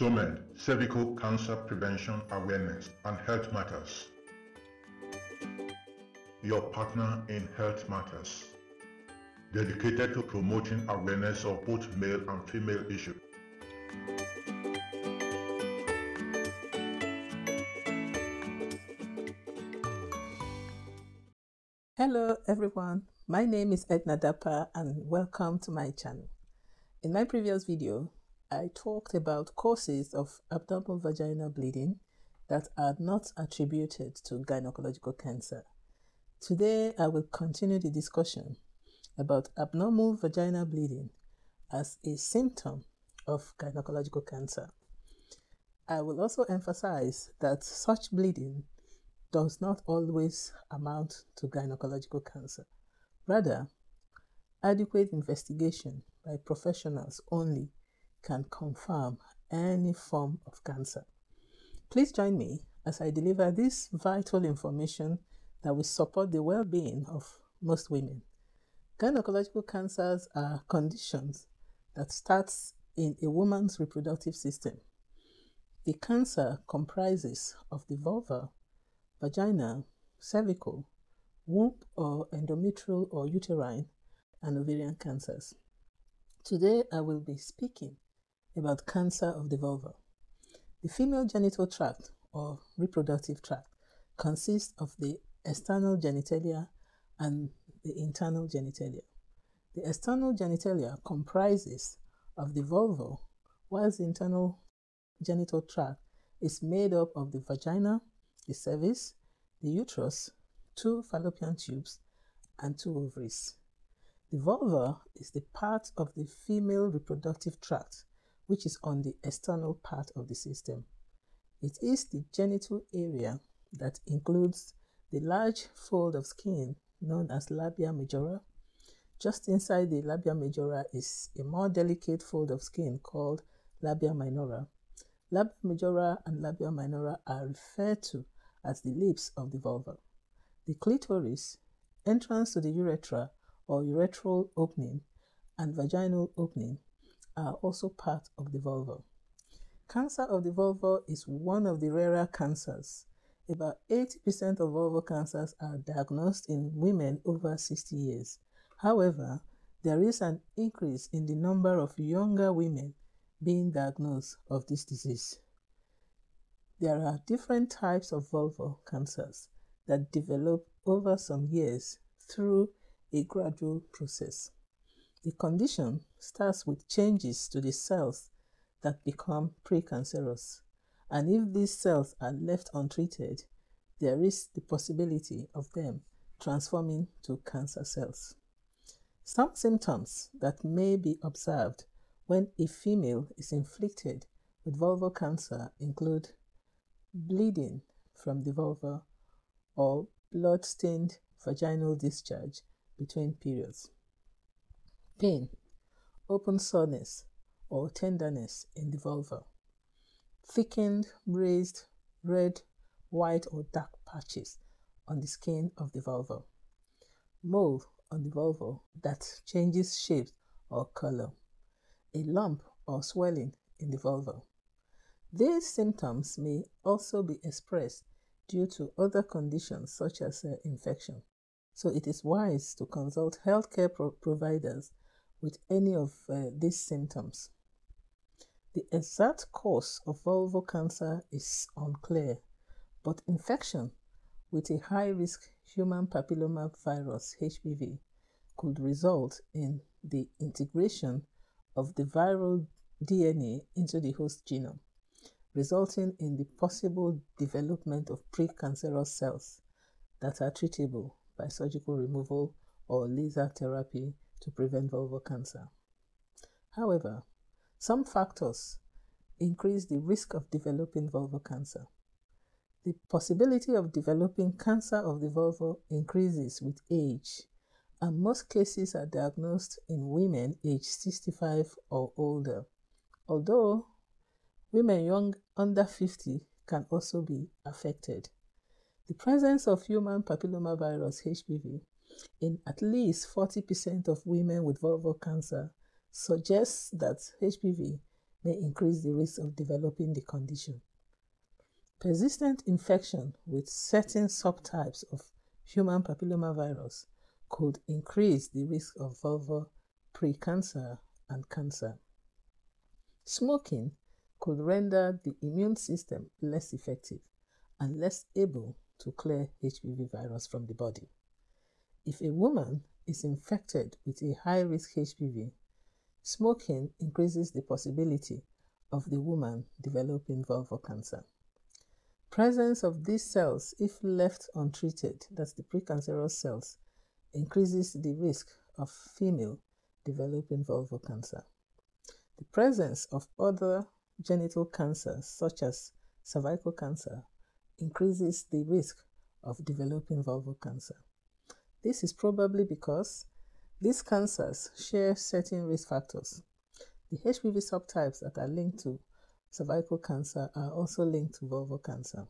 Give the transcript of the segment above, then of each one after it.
SOMED, Cervical Cancer Prevention Awareness and Health Matters. Your partner in health matters. Dedicated to promoting awareness of both male and female issues. Hello everyone, my name is Edna Dapa and welcome to my channel. In my previous video, I talked about causes of abnormal vaginal bleeding that are not attributed to gynecological cancer. Today, I will continue the discussion about abnormal vaginal bleeding as a symptom of gynecological cancer. I will also emphasize that such bleeding does not always amount to gynecological cancer. Rather, adequate investigation by professionals only can confirm any form of cancer. Please join me as I deliver this vital information that will support the well-being of most women. Gynecological cancers are conditions that start in a woman's reproductive system. The cancer comprises of the vulva, vagina, cervical, womb or endometrial or uterine, and ovarian cancers. Today I will be speaking about cancer of the vulva. The female genital tract or reproductive tract consists of the external genitalia and the internal genitalia. The external genitalia comprises of the vulva, whilst the internal genital tract is made up of the vagina, the cervix, the uterus, two fallopian tubes, and two ovaries. The vulva is the part of the female reproductive tract which is on the external part of the system. It is the genital area that includes the large fold of skin known as labia majora. Just inside the labia majora is a more delicate fold of skin called labia minora. Labia majora and labia minora are referred to as the lips of the vulva. The clitoris, entrance to the urethra or urethral opening, and vaginal opening are also part of the vulva. Cancer of the vulva is one of the rarer cancers. About 80% of vulvar cancers are diagnosed in women over 60 years. However, there is an increase in the number of younger women being diagnosed of this disease. There are different types of vulvar cancers that develop over some years through a gradual process. The condition starts with changes to the cells that become precancerous. And if these cells are left untreated, there is the possibility of them transforming to cancer cells. Some symptoms that may be observed when a female is inflicted with vulvar cancer include bleeding from the vulva or blood-stained vaginal discharge between periods, pain, open soreness or tenderness in the vulva, thickened, raised, red, white or dark patches on the skin of the vulva, mole on the vulva that changes shape or color, a lump or swelling in the vulva. These symptoms may also be expressed due to other conditions such as infection, so it is wise to consult healthcare providers with any of these symptoms. The exact cause of vulvar cancer is unclear, but infection with a high-risk human papillomavirus (HPV) could result in the integration of the viral DNA into the host genome, resulting in the possible development of precancerous cells that are treatable by surgical removal or laser therapy to prevent vulvar cancer. However, some factors increase the risk of developing vulvar cancer. The possibility of developing cancer of the vulva increases with age, and most cases are diagnosed in women aged 65 or older, although women young under 50 can also be affected. The presence of human papillomavirus (HPV) in at least 40% of women with vulvar cancer suggests that HPV may increase the risk of developing the condition. Persistent infection with certain subtypes of human papillomavirus could increase the risk of vulvar precancer and cancer. Smoking could render the immune system less effective and less able to clear HPV virus from the body. If a woman is infected with a high-risk HPV, smoking increases the possibility of the woman developing vulvar cancer. Presence of these cells, if left untreated, that's the precancerous cells, increases the risk of female developing vulvar cancer. The presence of other genital cancers, such as cervical cancer, increases the risk of developing vulvar cancer. This is probably because these cancers share certain risk factors. The HPV subtypes that are linked to cervical cancer are also linked to vulvar cancer.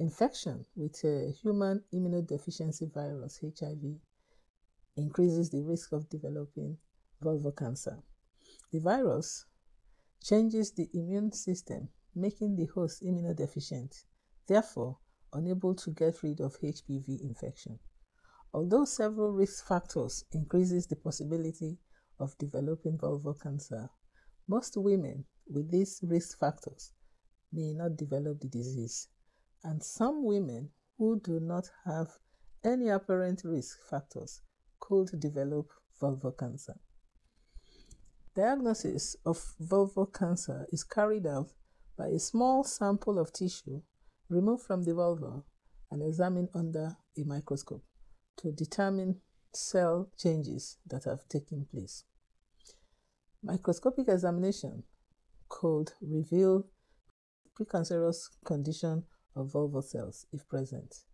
Infection with a human immunodeficiency virus, HIV, increases the risk of developing vulvar cancer. The virus changes the immune system, making the host immunodeficient, therefore unable to get rid of HPV infection. Although several risk factors increases the possibility of developing vulvar cancer, most women with these risk factors may not develop the disease, and some women who do not have any apparent risk factors could develop vulvar cancer. Diagnosis of vulvar cancer is carried out by a small sample of tissue removed from the vulva and examined under a microscope to determine cell changes that have taken place. Microscopic examination could reveal precancerous condition of vulvar cells if present.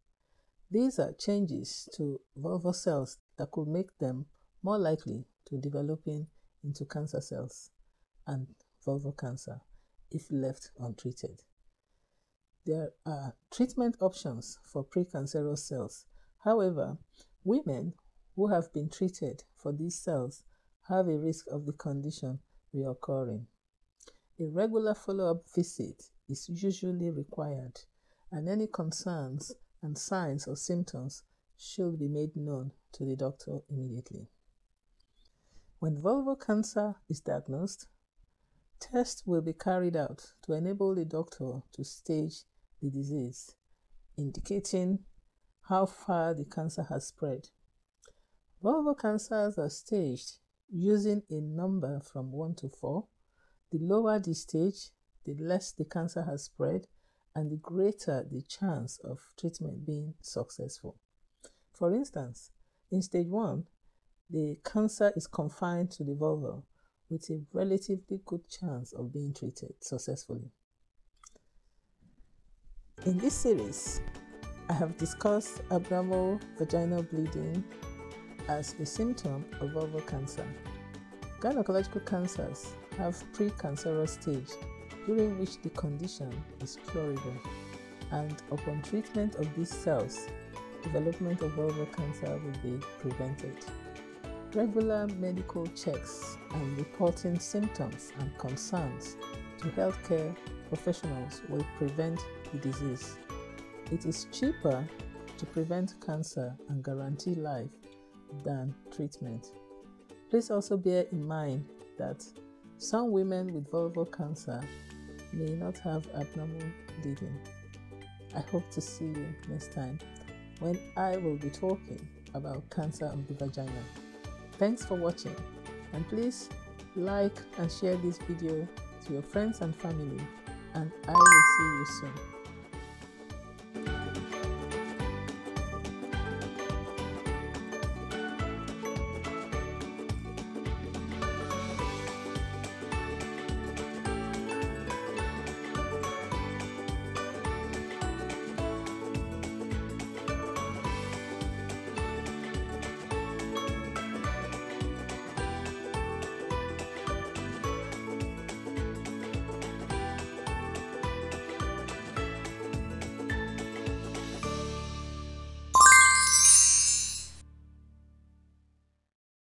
These are changes to vulvar cells that could make them more likely to developing into cancer cells and vulvar cancer if left untreated. There are treatment options for precancerous cells. However, women who have been treated for these cells have a risk of the condition reoccurring. A regular follow-up visit is usually required, and any concerns and signs or symptoms should be made known to the doctor immediately. When vulvar cancer is diagnosed, tests will be carried out to enable the doctor to stage the disease, indicating how far the cancer has spread. Vulvar cancers are staged using a number from 1 to 4. The lower the stage, the less the cancer has spread, and the greater the chance of treatment being successful. For instance, in stage 1, the cancer is confined to the vulva with a relatively good chance of being treated successfully. In this series, I have discussed abnormal vaginal bleeding as a symptom of vulvar cancer. Gynecological cancers have precancerous stage during which the condition is curable, and upon treatment of these cells, development of vulvar cancer will be prevented. Regular medical checks and reporting symptoms and concerns to healthcare professionals will prevent the disease. It is cheaper to prevent cancer and guarantee life than treatment. Please also bear in mind that some women with vulvar cancer may not have abnormal bleeding. I hope to see you next time when I will be talking about cancer of the vagina. Thanks for watching, and please like and share this video to your friends and family, and I will see you soon.